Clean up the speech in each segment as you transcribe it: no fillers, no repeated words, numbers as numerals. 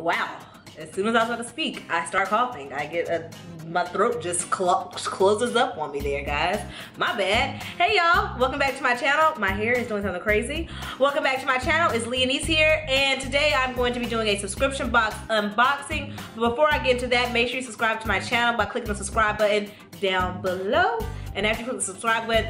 wow, as soon as I was about to speak, I start coughing. I get a, my throat just closes up on me there, guys. My bad. Hey y'all, welcome back to my channel. My hair is doing something crazy. Welcome back to my channel. It's Leonise here, and today I'm going to be doing a subscription box unboxing. But before I get into that, make sure you subscribe to my channel by clicking the subscribe button down below. And after you click the subscribe button,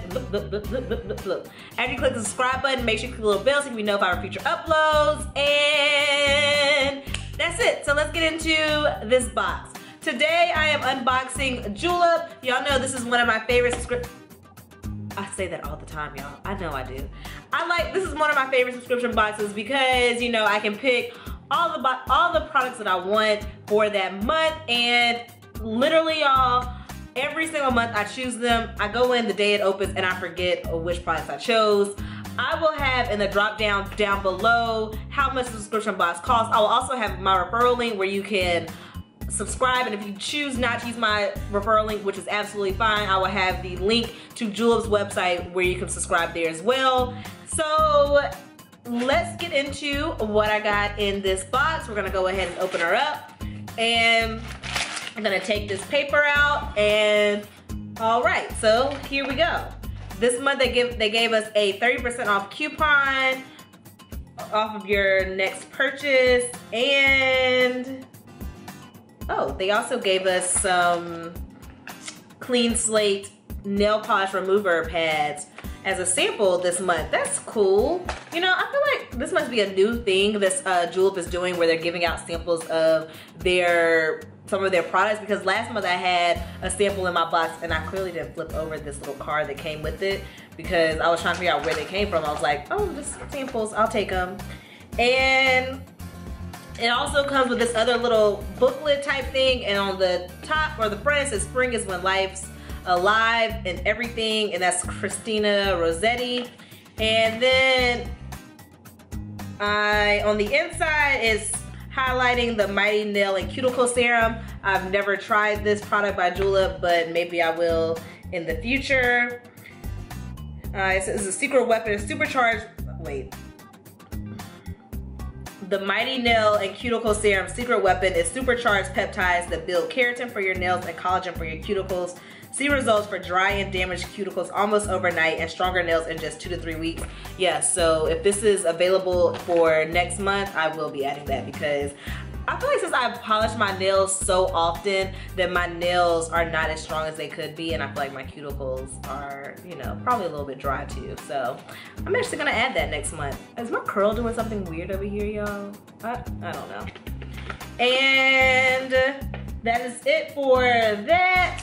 after you click the subscribe button, make sure you click the little bell so you can be notified for future uploads. And that's it. So let's get into this box. Today I am unboxing Julep. Y'all know this is one of my favorite subscriptions. I say that all the time, y'all. I know I do. This is one of my favorite subscription boxes because, you know, I can pick all the products that I want for that month, and literally, y'all, every single month I choose them. I go in the day it opens and I forget which products I chose. I will have in the drop down below how much the subscription box costs. I will also have my referral link where you can subscribe, and if you choose not to use my referral link, which is absolutely fine, I will have the link to Julep's website where you can subscribe there as well. So let's get into what I got in this box. We're gonna go ahead and open her up, and I'm gonna take this paper out, and all right, so here we go. This month they gave us a 30% off coupon off of your next purchase, and oh, they also gave us some Clean Slate nail polish remover pads as a sample this month. That's cool. You know, I feel like this must be a new thing this Julep is doing, where they're giving out samples of some of their products, because last month I had a sample in my box and I clearly didn't flip over this little card that came with it because I was trying to figure out where they came from. I was like, oh, just samples, I'll take them. And it also comes with this other little booklet type thing, and on the top or the front it says "Spring is when life's alive and everything," and that's Christina Rossetti. And then on the inside is highlighting the Mighty Nail and Cuticle Serum. I've never tried this product by Julep, but maybe I will in the future. It says a secret weapon, supercharged, wait. The Mighty Nail and Cuticle Serum secret weapon is supercharged peptides that build keratin for your nails and collagen for your cuticles. See results for dry and damaged cuticles almost overnight and stronger nails in just 2 to 3 weeks. Yeah, so if this is available for next month, I will be adding that, because I feel like since I polish my nails so often that my nails are not as strong as they could be, and I feel like my cuticles are, you know, probably a little bit dry too. So I'm actually gonna add that next month. Is my curl doing something weird over here, y'all? I don't know. And that is it for that.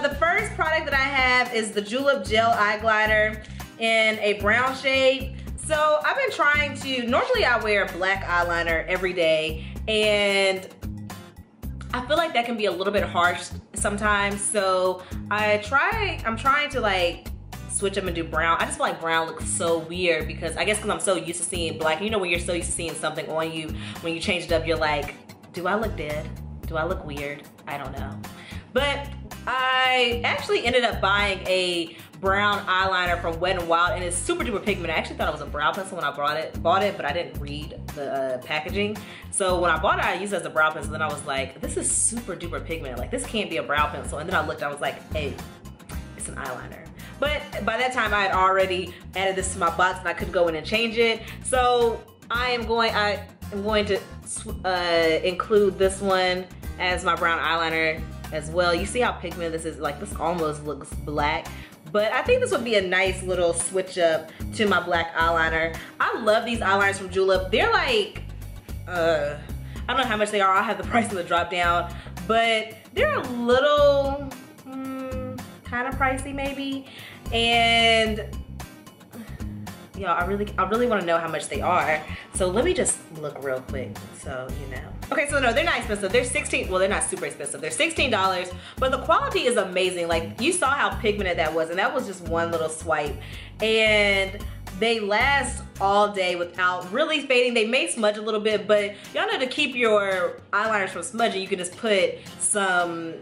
The first product that I have is the Julep Gel Eye Glider in a brown shade. So I've been trying to, normally I wear black eyeliner every day, and I feel like that can be a little bit harsh sometimes. So I'm trying to like switch up and do brown. I just feel like brown looks so weird, because I guess because I'm so used to seeing black. You know, when you're so used to seeing something on you, when you change it up, you're like, do I look dead? Do I look weird? I don't know. But I actually ended up buying a brown eyeliner from Wet n Wild, and it's super duper pigmented. I actually thought it was a brow pencil when I bought it, but I didn't read the packaging. So when I bought it, I used it as a brow pencil, and then I was like, this is super duper pigmented. Like, this can't be a brow pencil. And then I looked, I was like, hey, it's an eyeliner. But by that time, I had already added this to my box, and I could go in and change it. So I am going to include this one as my brown eyeliner as well. You see how pigmented this is? Like, this almost looks black, but I think this would be a nice little switch up to my black eyeliner. I love these eyeliners from Julep. They're like, I don't know how much they are. I'll have the price in the drop down, but they're a little kind of pricey maybe. And y'all, I really want to know how much they are. So let me just look real quick, so you know. Okay, so no, they're not expensive. They're $16, well, they're not super expensive. They're $16, but the quality is amazing. Like, you saw how pigmented that was, and that was just one little swipe. And they last all day without really fading. They may smudge a little bit, but y'all know to keep your eyeliners from smudging, you can just put some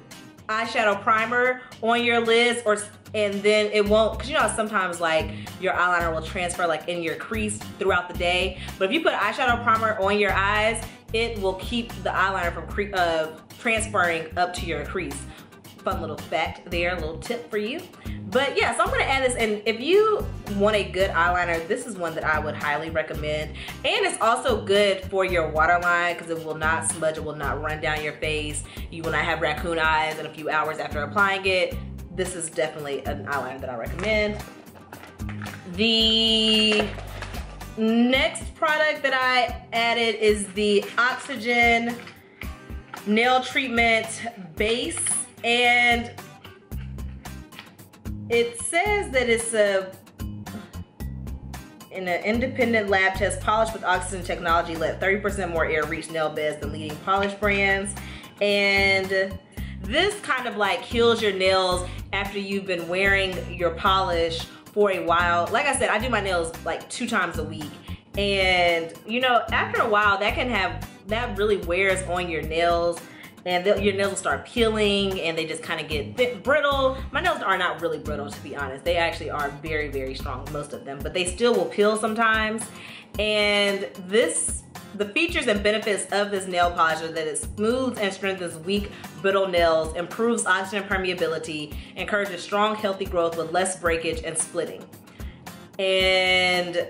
eyeshadow primer on your lids, or and then it won't, because you know sometimes like your eyeliner will transfer like in your crease throughout the day. But if you put eyeshadow primer on your eyes, It will keep the eyeliner from transferring up to your crease. Fun little fact there, little tip for you. But yeah, so I'm gonna add this, and if you want a good eyeliner, this is one that I would highly recommend. And it's also good for your waterline because it will not smudge, it will not run down your face. You will not have raccoon eyes in a few hours after applying it. This is definitely an eyeliner that I recommend. The next product that I added is the Oxygen Nail Treatment Base. And it says that it's an independent lab test polished with oxygen technology, let 30% more air reach nail beds than leading polish brands. And this kind of like heals your nails after you've been wearing your polish for a while. Like I said, I do my nails like 2 times a week. And you know, after a while that really wears on your nails. And your nails will start peeling and they just kind of get brittle. My nails are not really brittle, to be honest. They actually are very, very strong, most of them, but they still will peel sometimes. And the features and benefits of this nail polish are that it smooths and strengthens weak, brittle nails, improves oxygen permeability, encourages strong, healthy growth with less breakage and splitting. And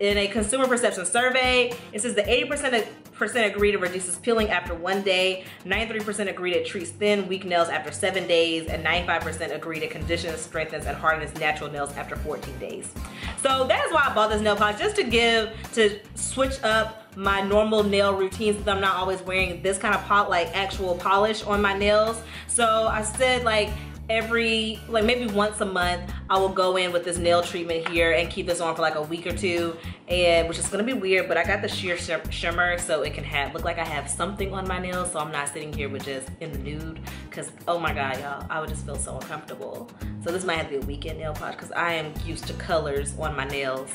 in a consumer perception survey, it says that 80% of agree it reduces peeling after 1 day, 93% agree it treats thin, weak nails after 7 days, and 95% agree it conditions, strengthens, and hardens natural nails after 14 days. So that is why I bought this nail polish, just to switch up my normal nail routines, because I'm not always wearing this kind of actual polish on my nails. So I said maybe once a month, I will go in with this nail treatment here and keep this on for like a week or two, which is gonna be weird, but I got the sheer shimmer so it can look like I have something on my nails, so I'm not sitting here with just in the nude, because oh my God, y'all, I would just feel so uncomfortable. So this might have to be a weekend nail polish because I am used to colors on my nails.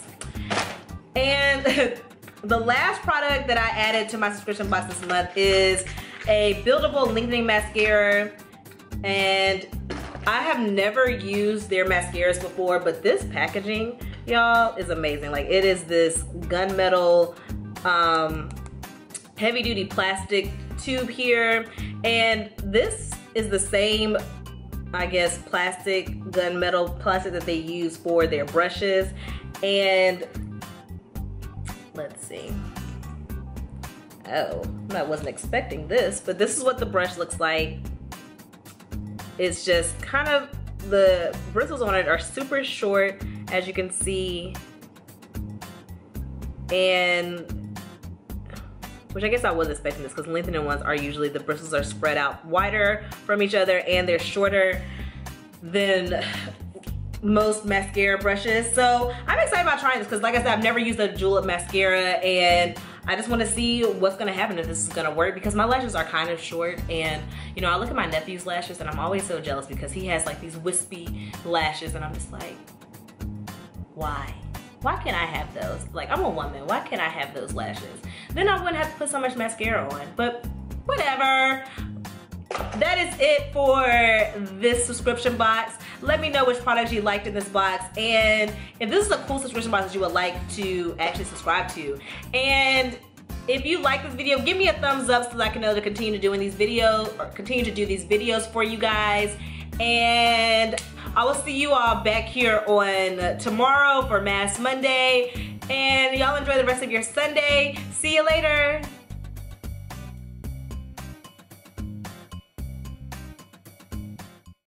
And the last product that I added to my subscription box this month is a buildable lengthening mascara. And I have never used their mascaras before, but this packaging, y'all, is amazing. Like, it is this gunmetal, heavy-duty plastic tube here, and this is the same, I guess, gunmetal plastic that they use for their brushes. And let's see. Oh, I wasn't expecting this, but this is what the brush looks like. It's just kind of, the bristles on it are super short, as you can see, and which I guess I was expecting this because lengthening ones are usually, the bristles are spread out wider from each other and they're shorter than most mascara brushes. So I'm excited about trying this because, like I said, I've never used a julep mascara, and I just want to see what's going to happen, if this is going to work, because my lashes are kind of short. And you know, I look at my nephew's lashes and I'm always so jealous because he has like these wispy lashes and I'm just like, why? Why can't I have those? Like, I'm a woman, why can't I have those lashes? Then I wouldn't have to put so much mascara on, but whatever. That is it for this subscription box. Let me know which products you liked in this box, and if this is a cool subscription box that you would like to actually subscribe to. And if you like this video, give me a thumbs up so that I can know to continue to do these videos for you guys. And I will see you all back here on tomorrow for Mask Monday. And y'all enjoy the rest of your Sunday. See you later.